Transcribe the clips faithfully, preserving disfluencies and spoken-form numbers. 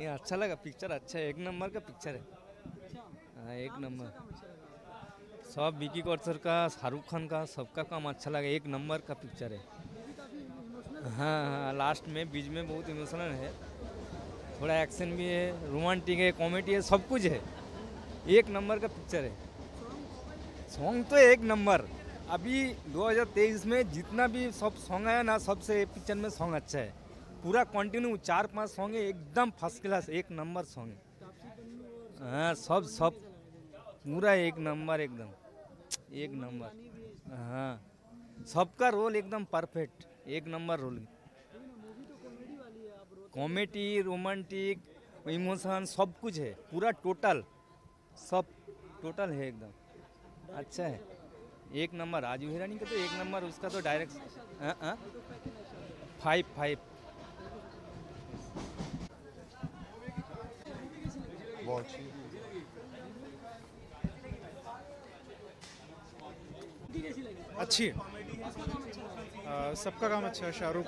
ये अच्छा लगा पिक्चर, अच्छा एक नंबर का पिक्चर है। हाँ एक नंबर, सब विकी कौशल का, शाहरुख खान का, सबका काम अच्छा लगा, एक नंबर का पिक्चर है। हाँ हाँ लास्ट में बीच में बहुत इमोशनल है, थोड़ा एक्शन भी है, रोमांटिक है, कॉमेडी है, सब कुछ है, एक नंबर का पिक्चर है। सॉन्ग तो एक नंबर, अभी दो हज़ार तेईस में जितना भी सब सॉन्ग आया ना, सबसे पिक्चर में सॉन्ग अच्छा है, पूरा कंटिन्यू चार पांच सॉन्ग है, एकदम फर्स्ट क्लास, एक नंबर सॉन्ग है। हाँ सब सब पूरा एक नंबर, एकदम एक नंबर। हाँ सबका रोल एकदम परफेक्ट, एक number role, comedy, romantic, emotion, सब कुछ है, पूरा टोटल, सब टोटल है, एकदम अच्छा है, एक नंबर। राजू हिरानी का तो एक नंबर, उसका तो डायरेक्ट फाइव फाइव अच्छी है, सबका काम अच्छा है। शाहरुख,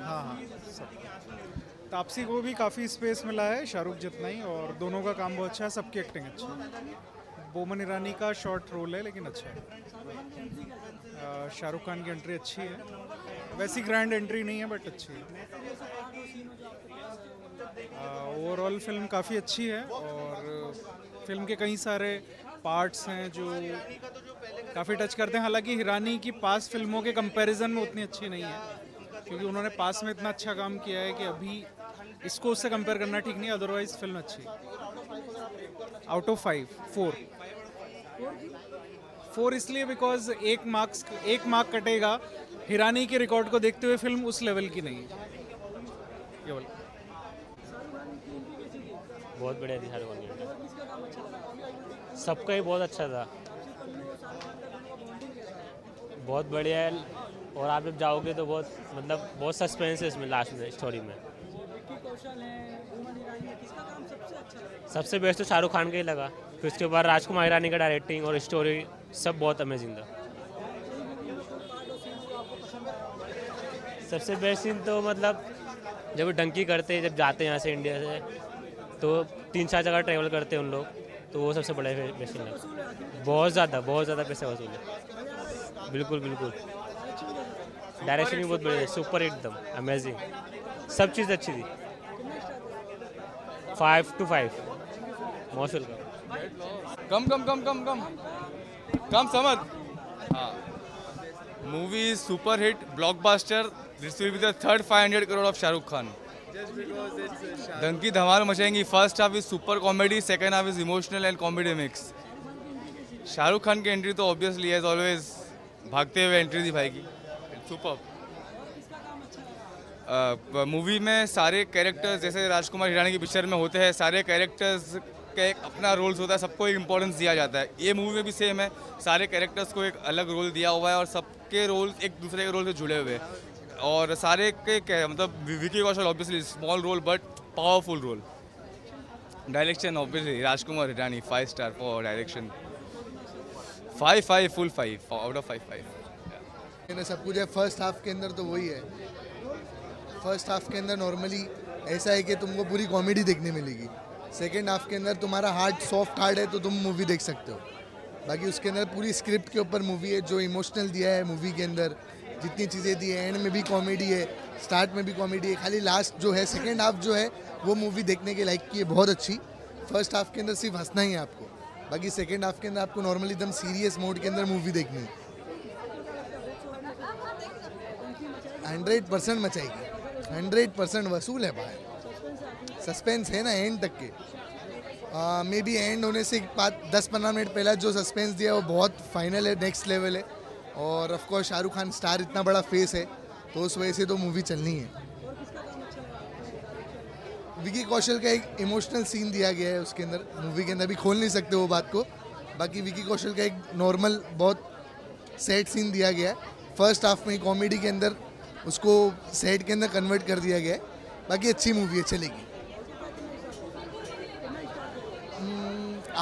हाँ हाँ सब, तापसी को भी काफ़ी स्पेस मिला है, शाहरुख जितना ही, और दोनों का काम बहुत अच्छा है, सबकी एक्टिंग अच्छी है। बोमन ईरानी का शॉर्ट रोल है लेकिन अच्छा है। शाहरुख खान की एंट्री अच्छी है, वैसी ग्रैंड एंट्री नहीं है बट अच्छी है। ओवरऑल फिल्म काफ़ी अच्छी है और फिल्म के कई सारे पार्ट्स हैं जो काफ़ी टच करते हैं। हालांकि हिरानी की पास फिल्मों के कंपैरिजन में उतनी अच्छी नहीं है, क्योंकि उन्होंने पास में इतना अच्छा काम किया है कि अभी इसको उससे कंपेयर करना ठीक नहीं है, अदरवाइज फिल्म अच्छी है। Out of five four four इसलिए बिकॉज एक मार्क्स एक मार्क कटेगा हिरानी के रिकॉर्ड को देखते हुए, फिल्म उस लेवल की नहीं है। केवल बहुत बढ़िया थी शाहरुख खान, सबका ही बहुत अच्छा था, बहुत बढ़िया है। और आप जब जाओगे तो बहुत मतलब बहुत सस्पेंस है इसमें, लास्ट में स्टोरी में। सबसे बेस्ट तो शाहरुख खान का ही लगा, फिर उसके बाद राजकुमार हिरानी का डायरेक्टिंग और स्टोरी सब बहुत अमेजिंग था। सबसे बेस्ट सीन तो मतलब जब डंकी करते जब जाते हैं यहाँ से इंडिया से, तो तीन चार जगह ट्रैवल करते हैं उन लोग, तो वो सबसे बड़े पैसे लगे, बहुत ज़्यादा बहुत ज़्यादा पैसे वसूल है। बिल्कुल बिल्कुल, डायरेक्शन भी बहुत बढ़िया, सुपर एकदम अमेजिंग, सब चीज़ अच्छी थी। फाइव टू फाइव मौसल का कम कम कम कम कम कम समझ। हाँ movie super hit blockbuster, this will be the third five hundred crore of Shahrukh Khan. Dunki धमाल मचाएंगी, first half is super comedy, second half is emotional and comedy mix. Shahrukh Khan की एंट्री तो ऑब्वियसली एज ऑलवेज भागते हुए एंट्री थी भाई की, सुपर। मूवी में सारे कैरेक्टर्स जैसे राजकुमार हिरानी की पिक्चर में होते हैं, सारे कैरेक्टर्स का एक अपना रोल्स होता है, सबको एक इम्पोर्टेंस दिया जाता है। ये मूवी में भी सेम है, सारे कैरेक्टर्स को एक अलग रोल दिया हुआ है और सबके रोल एक दूसरे के रोल से जुड़े हुए हैं। और सारे के, के मतलब Vicky Kaushal obviously small role but powerful role. Direction obviously Rajkumar Hirani, five star for direction, five five full five out of five five. सब कुछ है फर्स्ट हाफ के अंदर, तो वही है फर्स्ट हाफ के अंदर नॉर्मली ऐसा है कि तुमको पूरी कॉमेडी देखने मिलेगी, सेकेंड हाफ के अंदर तुम्हारा हार्ट सॉफ्ट हार्ट है तो तुम मूवी देख सकते हो। बाकी उसके अंदर पूरी स्क्रिप्ट के ऊपर मूवी है, जो इमोशनल दिया है मूवी के अंदर, जितनी चीज़ें दी है, एंड में भी कॉमेडी है, स्टार्ट में भी कॉमेडी है, खाली लास्ट जो है सेकेंड हाफ जो है वो मूवी देखने के लायक की है, बहुत अच्छी। फर्स्ट हाफ के अंदर सिर्फ हंसना ही है आपको, बाकी सेकेंड हाफ के अंदर आपको नॉर्मली एकदम सीरियस मोड के अंदर मूवी देखनी है। हंड्रेड परसेंट मचाएगी, हंड्रेड परसेंट वसूल है भाई, सस्पेंस है ना एंड तक के। मे बी एंड होने से पाँच दस पंद्रह मिनट पहला जो सस्पेंस दिया वो बहुत फाइनल है, नेक्स्ट लेवल है। और of course Shahrukh Khan star इतना बड़ा फेस है तो उस वजह से तो मूवी चलनी है। विकी कौशल का एक इमोशनल सीन दिया गया है उसके अंदर, मूवी के अंदर भी खोल नहीं सकते वो बात को। बाकी विकी कौशल का एक नॉर्मल बहुत सैड सीन दिया गया है, फर्स्ट हाफ में कॉमेडी के अंदर उसको सैड के अंदर कन्वर्ट कर दिया गया है। बाकी अच्छी मूवी है, चलेगी।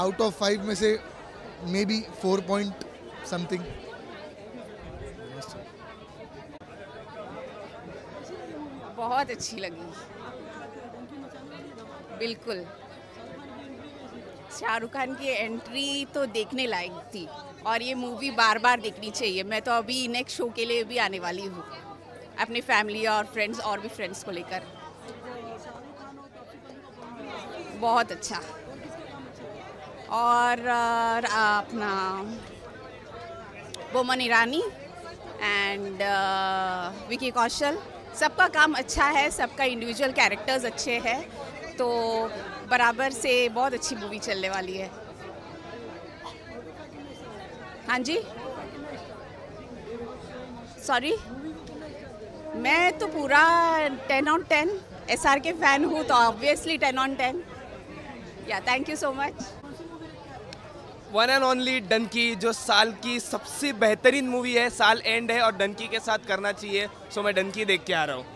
आउट ऑफ फाइव में से may be four point something. बहुत अच्छी लगी, बिल्कुल शाहरुख खान की एंट्री तो देखने लायक थी और ये मूवी बार बार देखनी चाहिए। मैं तो अभी नेक्स्ट शो के लिए भी आने वाली हूँ अपने फैमिली और फ्रेंड्स और भी फ्रेंड्स को लेकर। बहुत अच्छा। और अपना बोमन ईरानी एंड विकी कौशल, सबका काम अच्छा है, सबका इंडिविजुअल कैरेक्टर्स अच्छे हैं, तो बराबर से बहुत अच्छी मूवी चलने वाली है। हाँ जी, सॉरी, मैं तो पूरा ten on ten S R K fan हूँ, तो ऑब्वियसली टेन ऑन टेन। या thank you so much. One and only Dunki, जो साल की सबसे बेहतरीन मूवी है, साल एंड है और डंकी के साथ करना चाहिए, सो मैं डंकी देख के आ रहा हूँ।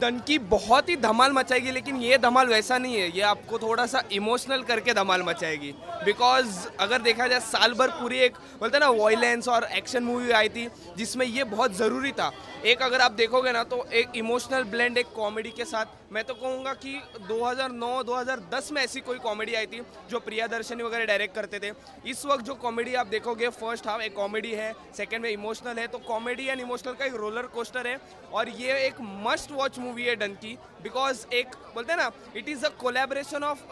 डंकी बहुत ही धमाल मचाएगी, लेकिन ये धमाल वैसा नहीं है, ये आपको थोड़ा सा इमोशनल करके धमाल मचाएगी। बिकॉज अगर देखा जाए साल भर पूरी एक बोलते हैं ना वॉयलेंस और एक्शन मूवी आई थी, जिसमें ये बहुत ज़रूरी था। एक अगर आप देखोगे ना तो एक इमोशनल ब्लेंड एक कॉमेडी के साथ। मैं तो कहूँगा कि दो हज़ार नौ दो हज़ार दस में ऐसी कोई कॉमेडी आई थी जो प्रियादर्शनी वगैरह डायरेक्ट करते थे। इस वक्त जो कॉमेडी आप देखोगे, फर्स्ट हाफ एक कॉमेडी है, सेकेंड में इमोशनल है, तो कॉमेडी एंड इमोशनल का एक रोलर कोस्टर है। और ये एक मस्ट वॉच मूवी है डंकी, बिकॉज एक बोलते हैं ना it is a collaboration of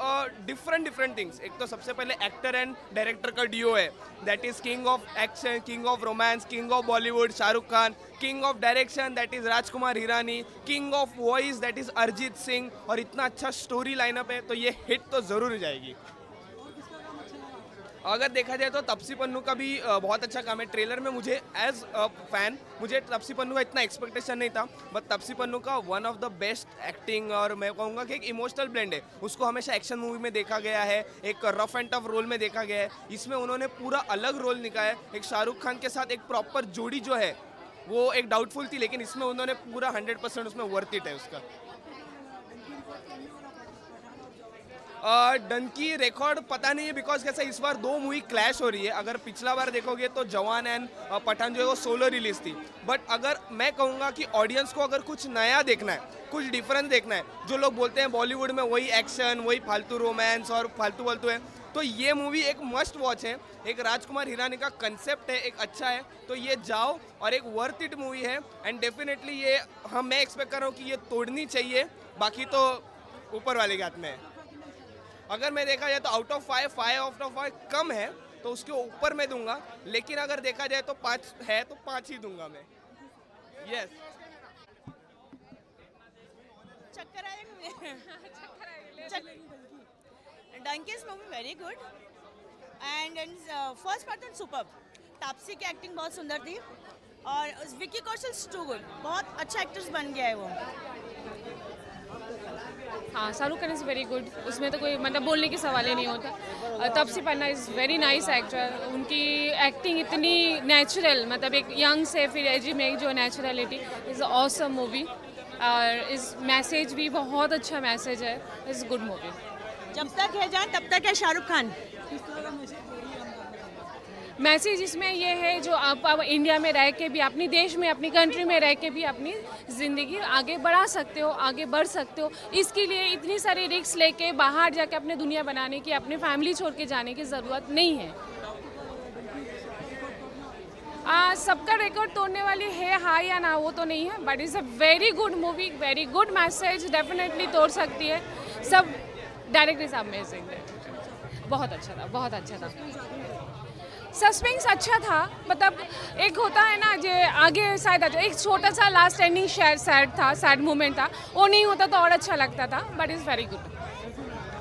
different different things. एक तो सबसे पहले एक्टर एंड डायरेक्टर का डियो है, that is king of action, king of romance, king of Bollywood Shahrukh Khan, king of direction that is Rajkumar Hirani, king of voice that is Arijit Singh. और इतना अच्छा story lineup है, तो ये हिट तो ज़रूर हो जाएगी। अगर देखा जाए तो तापसी पन्नू का भी बहुत अच्छा काम है। ट्रेलर में मुझे एज अ फैन मुझे तापसी पन्नू का इतना एक्सपेक्टेशन नहीं था, बट तापसी पन्नू का one of the best acting और मैं कहूँगा कि एक इमोशनल ब्लेंड है। उसको हमेशा एक्शन मूवी में देखा गया है, एक रफ एंड टफ रोल में देखा गया है, इसमें उन्होंने पूरा अलग रोल निकाला है। एक शाहरुख खान के साथ एक प्रॉपर जोड़ी जो है वो एक डाउटफुल थी, लेकिन इसमें उन्होंने पूरा हंड्रेड परसेंट उसमें वर्थ इट है उसका। डंकी uh, रिकॉर्ड पता नहीं है, बिकॉज कैसा इस बार दो मूवी क्लैश हो रही है। अगर पिछला बार देखोगे तो जवान एंड पठान जो है वो सोलो रिलीज थी, बट अगर मैं कहूँगा कि ऑडियंस को अगर कुछ नया देखना है, कुछ डिफरेंस देखना है, जो लोग बोलते हैं बॉलीवुड में वही एक्शन, वही फालतू रोमांस और फालतू फालतू है, तो ये मूवी एक मस्ट वॉच है। एक राजकुमार हिरानी का कंसेप्ट है, एक अच्छा है, तो ये जाओ और एक वर्थ इट मूवी है। एंड डेफिनेटली ये हम मैं एक्सपेक्ट कर रहा हूँ कि ये तोड़नी चाहिए, बाकी तो ऊपर वाले के हाथ में है। अगर मैं देखा जाए तो out of five five out of five कम है, तो उसके ऊपर मैं दूंगा, लेकिन अगर देखा जाए तो पाँच है तो पाँच ही दूंगा मैं। यस, चक्कर आएगा। Dunki is movie very good and and first part superb. Taapsee की एक्टिंग बहुत सुंदर थी और विक्की कौशल टू गुड, बहुत अच्छा एक्ट्रेस बन गया है वो। हाँ, Shahrukh Khan is very good, उसमें तो कोई मतलब बोलने की सवाल ही नहीं होता। Taapsee Pannu is very nice actor, उनकी एक्टिंग इतनी नेचुरल, मतलब एक यंग से फिर एज में जो नेचुरलिटी, इज़ ऑसम मूवी और इस मैसेज भी बहुत अच्छा मैसेज है, इज़ गुड मूवी। जब तक है जान तब तक है शाहरुख खान। मैसेज इसमें ये है जो आप, आप इंडिया में रह के भी, अपने देश में, अपनी कंट्री में रह के भी अपनी ज़िंदगी आगे बढ़ा सकते हो, आगे बढ़ सकते हो। इसके लिए इतनी सारी रिस्क लेके बाहर जाके अपने दुनिया बनाने की, अपने फैमिली छोड़ के जाने की ज़रूरत नहीं है। आ, सबका रिकॉर्ड तोड़ने वाली है हाँ या ना, वो तो नहीं है, but is a very good movie, very good message, definitely तोड़ सकती है। सब डायरेक्टर साहब अमेजिंग है, बहुत अच्छा था, बहुत अच्छा था। सस्पेंस अच्छा था, मतलब एक होता है ना जो आगे शायद अच्छा, एक छोटा सा लास्ट एंडिंग शायद सैड था, सैड मोमेंट था, वो नहीं होता तो और अच्छा लगता था, but is very good.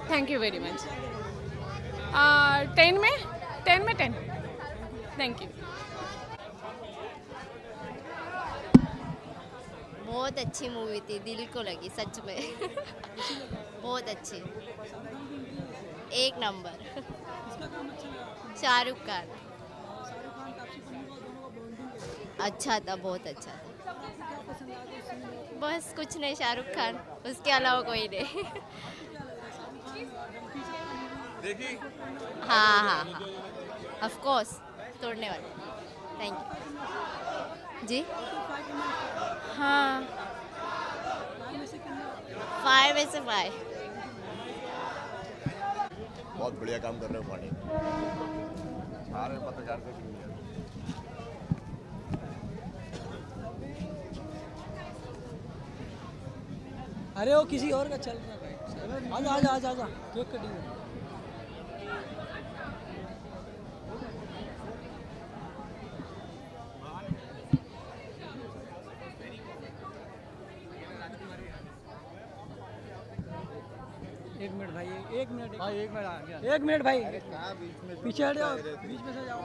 Thank you very much. Ten में टेन में टेन थैंक यू। बहुत अच्छी मूवी थी, दिल को लगी सच में। बहुत अच्छी, एक नंबर। शाहरुख खान अच्छा था, बहुत अच्छा था। बस कुछ नहीं, शाहरुख खान, उसके अलावा कोई नहीं। देखी? हाँ हाँ हाँ, ऑफ कोर्स तोड़ने वाले। Thank you ji. हाँ, आए वैसे आए। बहुत बढ़िया काम कर रहे हो पानी। सारे पत्रकार को अरे वो किसी और का चल रहा है। आजा आजा आजा आजा केक कटिंग। एक मिनट भाई एक मिनट भाई एक मिनट एक मिनट भाई पीछे हट जाओ बीच में से जाओ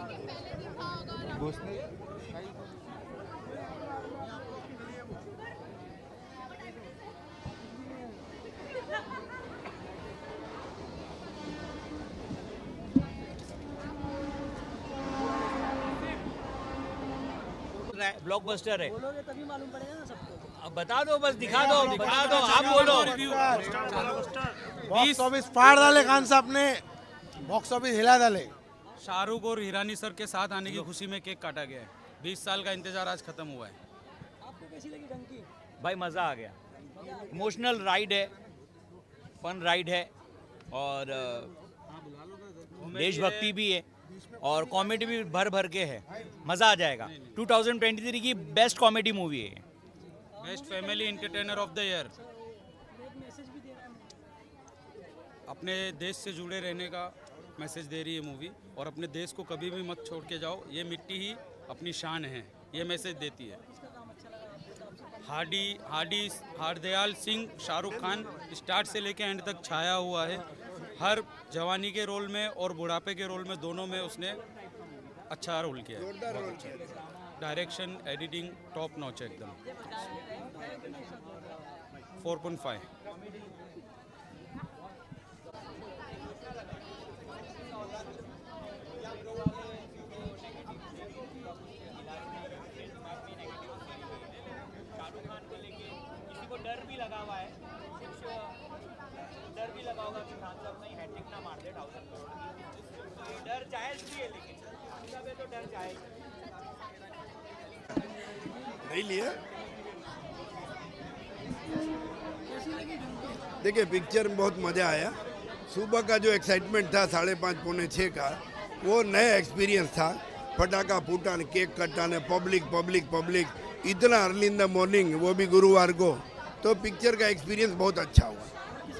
ब्लॉकबस्टर है बोलोगे तभी मालूम पड़ेगा ना सबको। अब बता दो बस दिखा दो दिखा दो आप बोलो। बॉक्स ऑफिस फाड़ डाले खान साहब ने, बॉक्स ऑफिस हिला डाले। शाहरुख और हिरानी सर के साथ आने की खुशी में केक काटा गया है। बीस साल का इंतजार आज खत्म हुआ है। आपको कैसी लगी डंकी? भाई मजा आ गया, इमोशनल राइड है, फन राइड है और देशभक्ति भी है और कॉमेडी भी भर भर के है। मज़ा आ जाएगा। दो हज़ार तेईस की बेस्ट कॉमेडी मूवी है। Best family entertainer of the year. अपने देश से जुड़े रहने का मैसेज दे रही है मूवी और अपने देश को कभी भी मत छोड़ के जाओ, ये मिट्टी ही अपनी शान है, ये मैसेज देती है। हार्डी हार्डी हार्दयाल सिंह शाहरुख खान स्टार्ट से लेकर एंड तक छाया हुआ है। हर जवानी के रोल में और बुढ़ापे के रोल में, दोनों में उसने अच्छा रोल किया है। डायरेक्शन एडिटिंग टॉप नॉच एकदम। Four point five. किसी को डर भी लगा हुआ है, डर भी लगा होगा कि खान साहब नहीं हैट्रिक ना मार दे थाउजेंड करोड़। ये डर जायज भी है लेकिन सब ये तो डर जायज नहीं लिए। देखिए पिक्चर में बहुत मज़ा आया। सुबह का जो एक्साइटमेंट था साढ़े पाँच पौने छः का, वो नया एक्सपीरियंस था। फटाका फूटा, केक कटा, पब्लिक पब्लिक पब्लिक इतना अर्ली इन द मॉर्निंग, वो भी गुरुवार को। तो पिक्चर का एक्सपीरियंस बहुत अच्छा हुआ।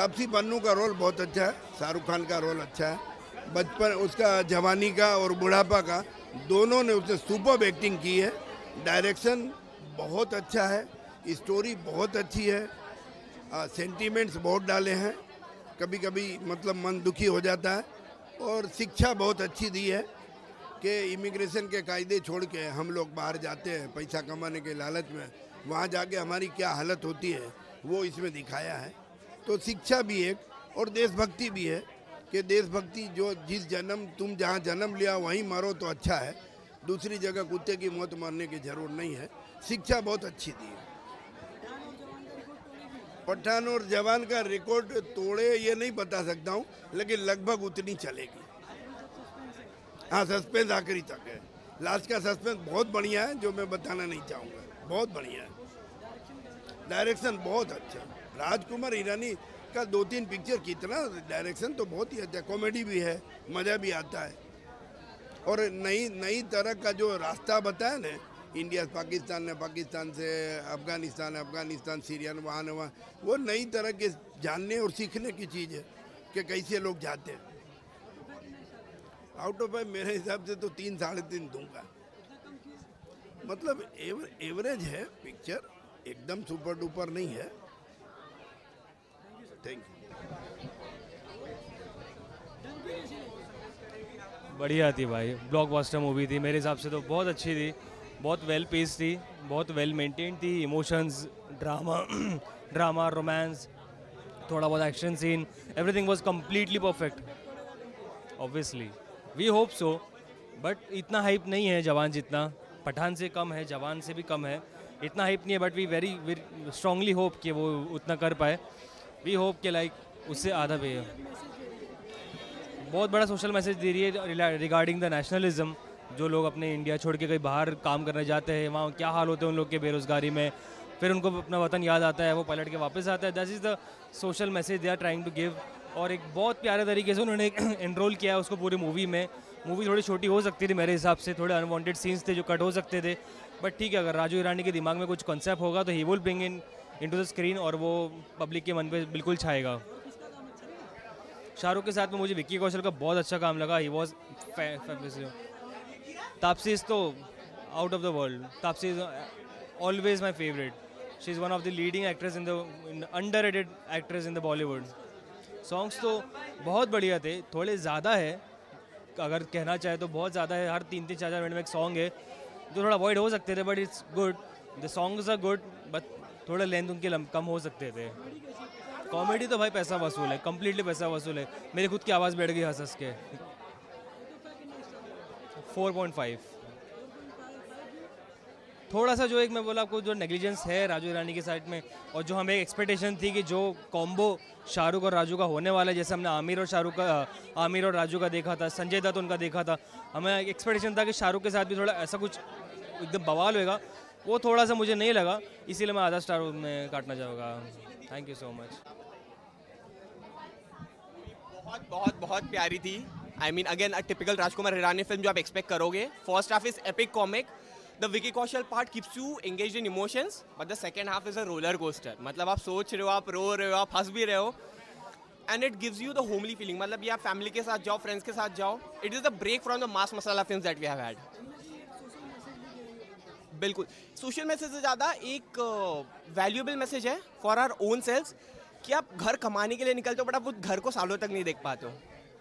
तापसी पन्नू का रोल बहुत अच्छा है, शाहरुख खान का रोल अच्छा है। बचपन उसका, जवानी का और बुढ़ापा का, दोनों ने उसने सुपर एक्टिंग की है। डायरेक्शन बहुत अच्छा है, स्टोरी बहुत अच्छी है, आ, सेंटिमेंट्स बहुत डाले हैं। कभी कभी मतलब मन दुखी हो जाता है। और शिक्षा बहुत अच्छी दी है कि इमिग्रेशन के कायदे छोड़ के हम लोग बाहर जाते हैं पैसा कमाने के लालच में, वहाँ जाके हमारी क्या हालत होती है वो इसमें दिखाया है। तो शिक्षा भी एक और देशभक्ति भी है कि देशभक्ति जो जिस जन्म तुम जहाँ जन्म लिया वहीं मरो तो अच्छा है, दूसरी जगह कुत्ते की मौत मारने की जरूरत नहीं है। शिक्षा बहुत अच्छी दी है। पठान और जवान का रिकॉर्ड तोड़े ये नहीं बता सकता हूँ लेकिन लगभग उतनी चलेगी। हाँ, सस्पेंस आखिरी तक है। लास्ट का सस्पेंस बहुत बढ़िया है जो मैं बताना नहीं चाहूँगा। बहुत बढ़िया है, डायरेक्शन बहुत अच्छा। राजकुमार हिरानी का दो तीन पिक्चर कितना डायरेक्शन तो बहुत ही अच्छा है। कॉमेडी भी है, मज़ा भी आता है और नई नई तरह का जो रास्ता बताया ना, इंडिया पाकिस्तान ने, पाकिस्तान से अफगानिस्तान, अफगानिस्तान सीरिया, वहाँ ने वहाँ, वो नई तरह के जानने और सीखने की चीज़ है कि कैसे लोग जाते हैं। आउट ऑफ फाइव मेरे हिसाब से तो तीन साढ़े तीन दूंगा। मतलब एवर, एवरेज है पिक्चर, एकदम सुपर डुपर नहीं है। बढ़िया थी भाई, ब्लॉकबस्टर मूवी थी। मेरे हिसाब से तो बहुत अच्छी थी, बहुत वेल पेस्ड थी, बहुत वेल मेंटेन थी। इमोशंस, ड्रामा ड्रामा रोमांस, थोड़ा बहुत action scene, everything was completely perfect. Obviously we hope so, but इतना हाइप नहीं है जवान जितना। पठान से कम है, जवान से भी कम है, इतना हाइप नहीं है। But we very strongly hope कि वो उतना कर पाए। वी होप के लाइक उससे आधा पे है। बहुत बड़ा सोशल मैसेज दे रही है रिगार्डिंग द नेशनलिज्म। जो लोग अपने इंडिया छोड़ के कहीं बाहर काम करने जाते हैं, वहाँ क्या हाल होते हैं उन लोग के, बेरोज़गारी में, फिर उनको अपना वतन याद आता है, वो पलट के वापस आता है. That is the social message they are trying to give. और एक बहुत प्यारे तरीके से उन्होंने एनरोल किया है उसको पूरी मूवी में. मूवी थोड़ी छोटी हो सकती थी मेरे हिसाब से, थोड़े अनवांटेड सीन्स थे जो कट हो सकते थे, बट ठीक है, अगर राजू ईरानी के दिमाग में कुछ कॉन्सेप्ट होगा तो ही will bring in into the screen और वो पब्लिक के मन पे बिल्कुल छाएगा. शाहरुख के साथ में मुझे विक्की कौशल का बहुत अच्छा काम लगा. ही वॉज तापसी इज़ तो out of the world. Taapsee is always my favourite. She is one of the leading actress in the underrated actress in the Bollywood. Songs तो बहुत बढ़िया थे, थोड़े ज़्यादा है अगर कहना चाहे तो, बहुत ज़्यादा है. हर तीन तीन चार चार मिनट में एक सॉन्ग है जो थोड़ा अवॉइड हो सकते थे, but it's good. The songs are good but थोड़ा लेंथ उनके कम हो सकते थे. कॉमेडी तो भाई पैसा वसूल है, कम्प्लीटली पैसा वसूल है. मेरी खुद की आवाज़ बैठ गई हंस हंस के. Four point five. थोड़ा सा जो एक मैं बोला आपको जो नेग्लिजेंस है राजू ईरानी के साइड में, और जो हमें एक्सपेक्टेशन थी कि जो कॉम्बो शाहरुख और राजू का होने वाला है, जैसे हमने आमिर और शाहरुख का आमिर और राजू का देखा था, संजय दत्त उनका देखा था, हमें एक्सपेक्टेशन था कि शाहरुख के साथ भी थोड़ा ऐसा कुछ एकदम बवाल होगा, वो थोड़ा सा मुझे नहीं लगा, इसीलिए मैं आधा स्टार में काटना चाहूँगा. Thank you so much. बहुत बहुत बहुत प्यारी थी. I mean again a typical Rajkumar Hirani film जो आप एक्सपेक्ट करोगे. First half is epic comic. The Vicky Kaushal part keeps you engaged in emotions, but the second half is a roller coaster. मतलब आप सोच रहे हो, आप रो रहे हो, आप हंस भी रहे हो, and it gives you the homely feeling. मतलब ये आप फैमिली के साथ जाओ, फ्रेंड्स के साथ जाओ. It is the break from the mass masala films that we have had. बिल्कुल सोशल मैसेज से ज़्यादा एक वैल्यूएबल मैसेज है फॉर आवर ओन सेल्स कि आप घर कमाने के लिए निकलते हो बट आप उस घर को सालों तक नहीं देख पाते हो,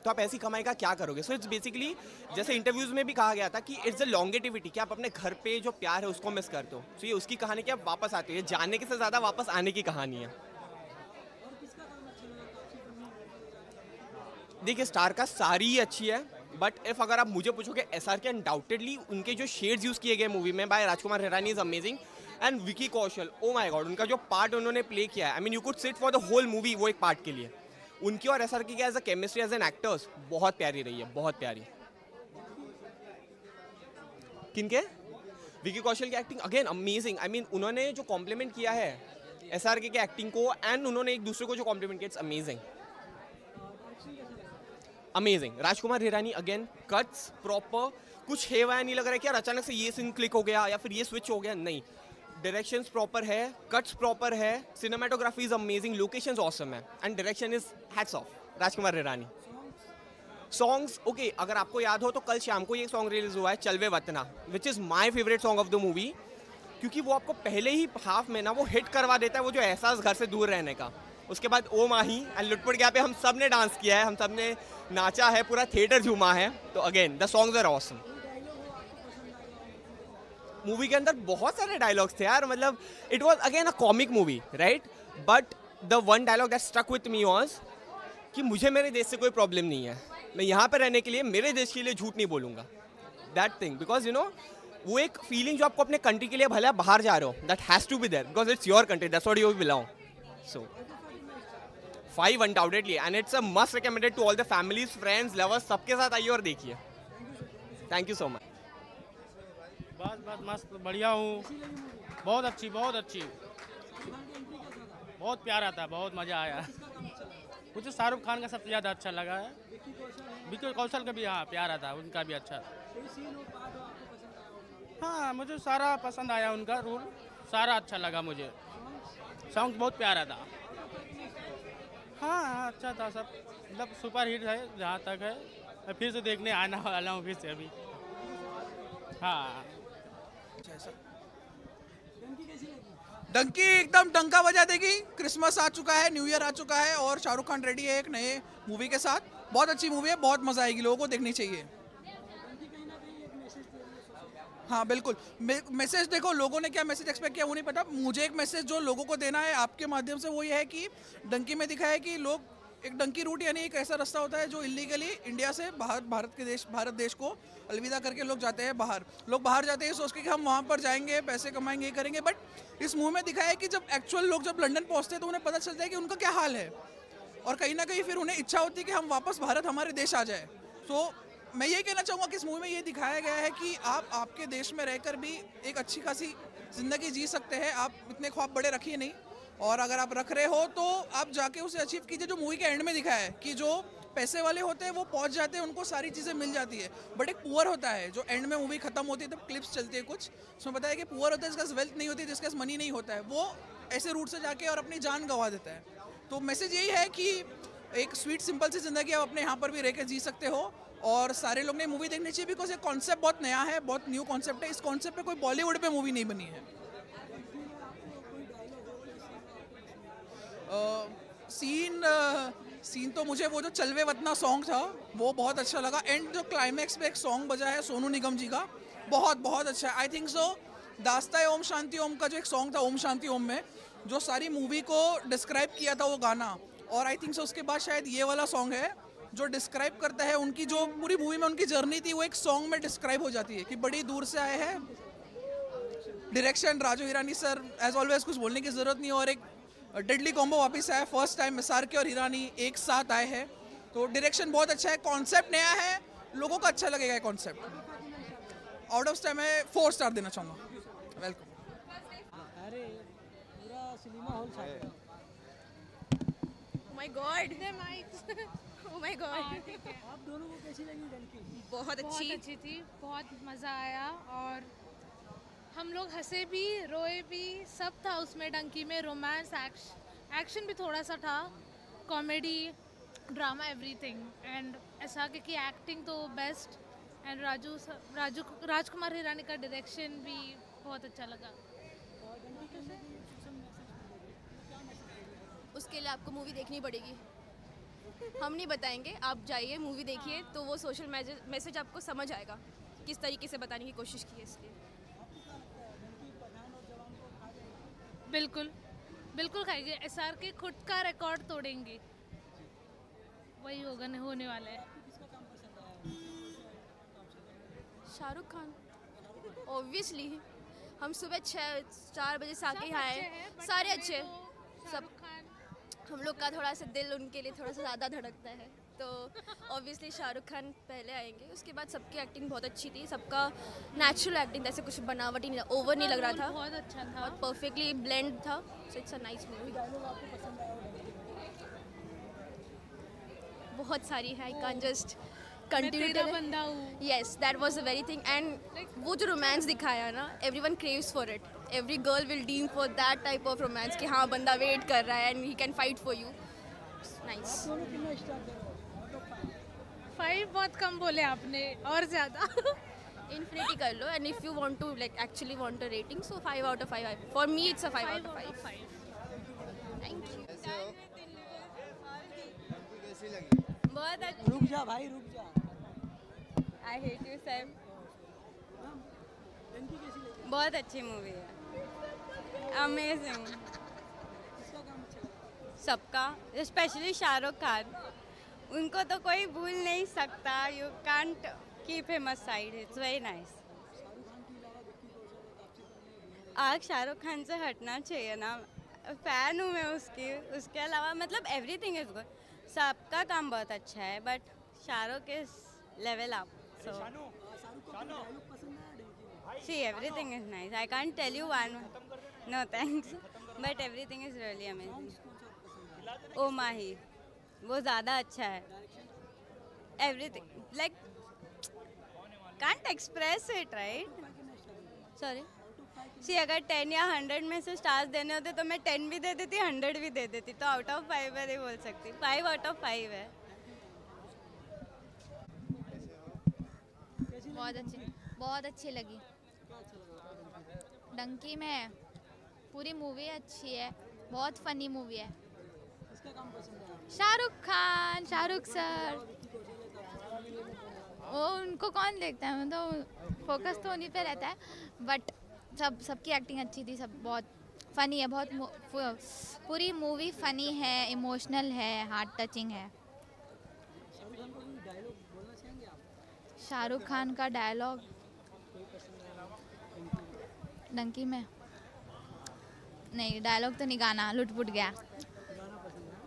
तो आप ऐसी कमाई का क्या करोगे. सो इट्स बेसिकली जैसे इंटरव्यूज़ में भी कहा गया था कि इट्स अ लॉन्गेटिविटी कि आप अपने घर पे जो प्यार है उसको मिस करते हो. सो so ये उसकी कहानी कि आप वापस आते हो. ये जाने के से ज़्यादा वापस आने की कहानी है. देखिए स्टार का सारी ही अच्छी है, बट इफ़ अगर आप मुझे पूछोगे एस आर के अनडाउटेडली उनके जो शेड्स यूज़ किए गए मूवी में by Rajkumar Hirani is amazing. And Vicky Kaushal, oh my god, उनका जो पार्ट उन्होंने प्ले किया है, I mean you could sit for the whole movie वो एक पार्ट के लिए. उनकी और एस आर की as a chemistry as an actors बहुत प्यारी रही है, बहुत प्यारी. किनके? विकी कौशल की acting again amazing. I mean उन्होंने जो कॉम्प्लीमेंट किया है एस आर के की एक्टिंग को एंड उन्होंने एक दूसरे को जो कॉम्प्लीमेंट किया, it's amazing amazing. Rajkumar Hirani again cuts proper, कुछ है वाया नहीं लग रहा है कि यार अचानक से ये सीन क्लिक हो गया या फिर ये स्विच हो गया. नहीं, डायरेक्शंस प्रॉपर है, कट्स प्रॉपर है, cinematography is amazing, locations awesome है and direction is hats off Rajkumar Hirani. Songs okay, अगर आपको याद हो तो कल शाम को ये सॉन्ग रिलीज हुआ है चलवे वतना, which is my favourite song of the movie, क्योंकि वो आपको पहले ही हाफ में ना वो हिट करवा देता है, वो जो एहसास घर से दूर रहने का. उसके बाद ओ माही एंड लुट पुट पे हम सब ने डांस किया है, हम सब ने नाचा है, पूरा थिएटर झूमा है. तो again the songs are awesome. Movie के अंदर बहुत सारे डायलॉग्स थे यार, मतलब it was again a comic movie right, but the one dialogue that stuck with me was कि मुझे मेरे देश से कोई प्रॉब्लम नहीं है, मैं यहाँ पर रहने के लिए मेरे देश के लिए झूठ नहीं बोलूँगा. That thing because you know वो एक फीलिंग जो आपको अपने कंट्री के लिए, भले आप बाहर जा रहे हो, that has to be there because it's your country, that's what you belong. So five undoubtedly and it's a must recommended to all the families, friends, lovers, सबके साथ आइए और देखिए. Thank you so much. बस बस मस्त बढ़िया हूँ. बहुत अच्छी बहुत अच्छी बहुत प्यारा था, बहुत मज़ा आया. मुझे शाहरुख खान का सबसे ज़्यादा अच्छा लगा है. विकी कौशल का भी हाँ प्यारा था, उनका भी अच्छा था. हाँ मुझे सारा पसंद आया, उनका रोल सारा अच्छा लगा. मुझे सॉन्ग बहुत प्यारा था. हाँ अच्छा था सब, मतलब सुपर हिट है जहाँ तक है. मैं फिर से देखने आना वाला हूँ फिर से अभी. हाँ डंकी एकदम डंका बजा देगी. क्रिसमस आ चुका है, न्यू ईयर आ चुका है और शाहरुख खान रेडी है एक नए मूवी के साथ. बहुत अच्छी मूवी है, बहुत मजा आएगी, लोगों को देखनी चाहिए. हाँ बिल्कुल. मैसेज देखो लोगों ने क्या मैसेज एक्सपेक्ट किया वो नहीं पता. मुझे एक मैसेज जो लोगों को देना है आपके माध्यम से वो ये है कि डंकी में दिखा है कि लोग एक डंकी रूट यानी एक ऐसा रास्ता होता है जो इलीगली इंडिया से भारत भारत के देश भारत देश को अलविदा करके लोग जाते हैं बाहर. लोग बाहर जाते हैं सोच के कि हम वहाँ पर जाएंगे, पैसे कमाएंगे, ये करेंगे, बट इस मूवी में दिखाया है कि जब एक्चुअल लोग जब लंदन पहुँचते हैं तो उन्हें पता चलता है कि उनका क्या हाल है और कहीं ना कहीं फिर उन्हें इच्छा होती है कि हम वापस भारत हमारे देश आ जाए. सो so, मैं ये कहना चाहूँगा कि इस मूवी में ये दिखाया गया है कि आप आपके देश में रहकर भी एक अच्छी खासी ज़िंदगी जी सकते हैं। आप इतने ख्वाब बड़े रखिए नहीं, और अगर आप रख रहे हो तो आप जाके उसे अचीव कीजिए। जो मूवी के एंड में दिखा है कि जो पैसे वाले होते हैं वो पहुंच जाते हैं, उनको सारी चीज़ें मिल जाती है, बट एक पुअर होता है जो एंड में मूवी खत्म होती है तब तो क्लिप्स चलती है कुछ, उसमें बताया कि पुअर होता है जिसके पास वेल्थ नहीं होती, जिसके पास मनी नहीं होता है, वो ऐसे रूट से जाके और अपनी जान गंवा देता है। तो मैसेज यही है कि एक स्वीट सिंपल सी ज़िंदगी आप अपने यहाँ पर भी रह कर जी सकते हो, और सारे लोग ने मूवी देखनी चाहिए बिकॉज ये कॉन्सेप्ट बहुत नया है, बहुत न्यू कॉन्सेप्ट है। इस कॉन्सेप्ट पे कोई बॉलीवुड पे मूवी नहीं बनी है। सीन uh, सीन uh, तो मुझे वो जो चलवे वतना सॉन्ग था वो बहुत अच्छा लगा। एंड जो क्लाइमैक्स पे एक सॉन्ग बजा है सोनू निगम जी का, बहुत बहुत अच्छा है। I think so दास्ताए Om Shanti Om का जो एक सॉन्ग था ओम शांति ओम में जो सारी मूवी को डिस्क्राइब किया था वो गाना, और आई थिंक सो उसके बाद शायद ये वाला सॉन्ग है जो डिस्क्राइब करता है उनकी जो पूरी मूवी में उनकी जर्नी थी वो एक सॉन्ग में डिस्क्राइब हो जाती है कि बड़ी दूर से आए हैं। Direction Raju Hirani sir, as always कुछ बोलने की ज़रूरत नहीं, और एक डेडली कॉम्बो वापस आया फर्स्ट टाइम, मिसार के और हिरानी एक साथ आए हैं। तो डायरेक्शन बहुत अच्छा है, कॉन्सेप्ट नया है, लोगों को अच्छा लगेगा। कॉन्सेप्ट आउट ऑफ स्टाइम है, फोर स्टार देना चाहूँगा। Welcome. My god, oh my god, आप दोनों को कैसी लगी डंकी? बहुत अच्छी बहुत अच्छी थी, बहुत मज़ा आया, और हम लोग हंसे भी, रोए भी, सब था उसमें। डंकी में रोमांस, एक्शन एक्शन भी थोड़ा सा था, कॉमेडी, ड्रामा, एवरीथिंग। एंड ऐसा कि की एक्टिंग तो बेस्ट, एंड राजू राजू राजकुमार हिरानी का डायरेक्शन भी बहुत अच्छा लगा। उसके लिए आपको मूवी देखनी पड़ेगी, हम नहीं बताएंगे, आप जाइए मूवी देखिए तो वो सोशल मैसेज आपको समझ आएगा किस तरीके से बताने की कोशिश की है। इसलिए बिल्कुल बिल्कुल खाएंगे, एसआर के खुद का रिकॉर्ड तोड़ेंगे, वही होगा न होने वाला है। शाहरुख खान ऑब्वियसली, हम सुबह छः चार बजे से आके यहाँ आए, सारे अच्छे, सब हम लोग का थोड़ा सा दिल उनके लिए थोड़ा सा ज़्यादा धड़कता है, तो ऑब्वियसली शाहरुख खान पहले आएंगे। उसके बाद सबकी एक्टिंग बहुत अच्छी थी, सबका नेचुरल एक्टिंग, ऐसे कुछ बनावटी नहीं, ओवर नहीं लग रहा था, बहुत अच्छा था, बहुत परफेक्टली ब्लेंड था। So it's a nice movie. बहुत सारी है, I can just continue. Yes that was a very thing, and वो जो रोमांस दिखाया ना, everyone craves for it, every girl will deem for that type of romance कि हाँ बंदा वेट कर रहा है and he can fight for you. Nice. Five बहुत कम बोले आपने, और ज़्यादा इन्फिनिटी कर लो। And if you want to like actually want a rating, so five out of five for me, it's a five out of five. Thank you. बहुत अच्छा। रुक जा भाई, रुक जा। I hate you Sam. बहुत अच्छी मूवी है, अमेजिंग। सबका, स्पेशली शाहरुख खान, उनको तो कोई भूल नहीं सकता। You can't keep him aside, it's very nice. आज शाहरुख खान से हटना चाहिए ना, फैन हूँ मैं उसकी। उसके अलावा मतलब एवरीथिंग इज गुड, सबका काम बहुत अच्छा है, but Shahrukh is level up. So see everything is nice, I can't tell you one, no thanks, but everything is really amazing. ओ माही वो ज़्यादा अच्छा है, everything like can't express it, right? Sorry see, अगर टेन या हंड्रेड में से stars देने होते तो मैं टेन भी दे देती, हंड्रेड भी दे देती, तो आउट ऑफ फाइव है नहीं बोल सकती, फाइव आउट ऑफ फाइव है। बहुत अच्छी, बहुत अच्छी लगी डंकी में, पूरी मूवी अच्छी है, बहुत फनी मूवी है। शाहरुख खान, शाहरुख सर, वो उनको कौन देखता है, मतलब फोकस तो उन्हीं पे रहता है, बट सब सबकी एक्टिंग अच्छी थी, सब बहुत फनी है, बहुत पूरी मूवी फनी है, इमोशनल है, हार्ट टचिंग है। शाहरुख खान का डायलॉग डंकी में नहीं, डायलॉग तो नहीं, गाना लुट पुट गया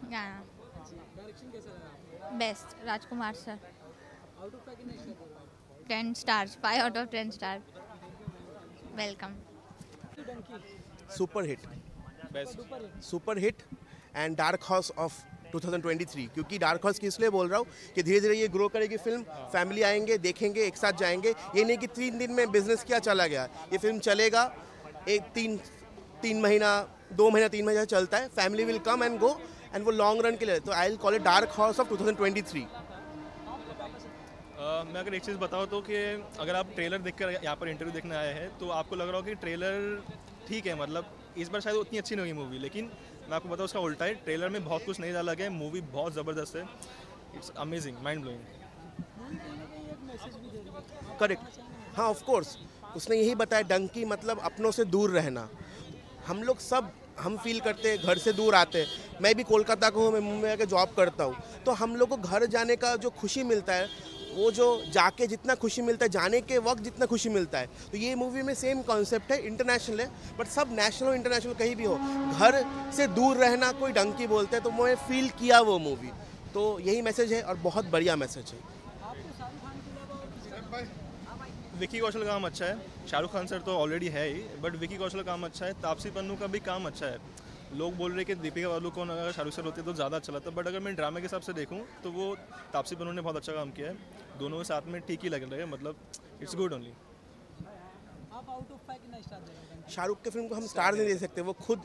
गाना। Best Rajkumar sir, ten stars, five out of ten star. Welcome. Super hit, best super hit and dark horse of two thousand twenty three. क्योंकि डार्क हॉर्स की इसलिए बोल रहा हूँ कि धीरे धीरे ये ग्रो करेगी फिल्म, फैमिली आएंगे देखेंगे एक साथ जाएंगे, ये नहीं कि तीन दिन में बिजनेस किया चला गया। ये फिल्म चलेगा एक तीन तीन महीना दो महीना तीन महीना चलता है, family will come and go and वो लॉन्ग रन के लिए। तो I will call it dark horse of two thousand twenty three. Uh, मैं अगर एक चीज़ बताऊँ तो कि अगर आप ट्रेलर देखकर यहाँ पर इंटरव्यू देखने आए हैं तो आपको लग रहा हो कि ट्रेलर ठीक है, मतलब इस बार शायद उतनी अच्छी नहीं हुई मूवी, लेकिन मैं आपको बताऊँ उसका उल्टा है। ट्रेलर में बहुत कुछ नहीं डाला गया, मूवी बहुत ज़बरदस्त है, it's amazing, mind blowing. Correct, हाँ ऑफकोर्स, उसने यही बताया डंकी मतलब अपनों से दूर रहना। हम लोग सब हम फील करते हैं, घर से दूर आते हैं, मैं भी कोलकाता का हूँ, मैं मुंबई आके जॉब करता हूँ, तो हम लोग को घर जाने का जो खुशी मिलता है वो जो जाके जितना खुशी मिलता है, जाने के वक्त जितना खुशी मिलता है, तो ये मूवी में सेम कॉन्सेप्ट है। इंटरनेशनल है बट सब नेशनल और इंटरनेशनल कहीं भी हो, घर से दूर रहना कोई डंकी बोलते हैं, तो मैं फील किया वो मूवी, तो यही मैसेज है और बहुत बढ़िया मैसेज है। विकी कौशल का काम अच्छा है, शाहरुख खान सर तो ऑलरेडी है ही, बट विकी कौशल का काम अच्छा है, तापसी पन्नू का भी काम अच्छा है। लोग बोल रहे हैं कि दीपिका पादुकोण अगर शाहरुख सर होते तो ज़्यादा अच्छा लगता, बट अगर मैं ड्रामे के हिसाब से देखूँ तो वो तापसी पन्नू ने बहुत अच्छा काम किया है, दोनों के साथ में ठीक ही लग रहे हैं, मतलब इट्स गुड ओनली। शाहरुख की फिल्म को हम स्टार नहीं दे सकते, वो खुद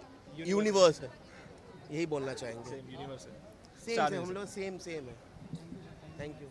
यूनिवर्स है, यही बोलना चाहेंगे। सेम यूनिवर्स है, सेम हम लोग सेम सेम है। Thank you.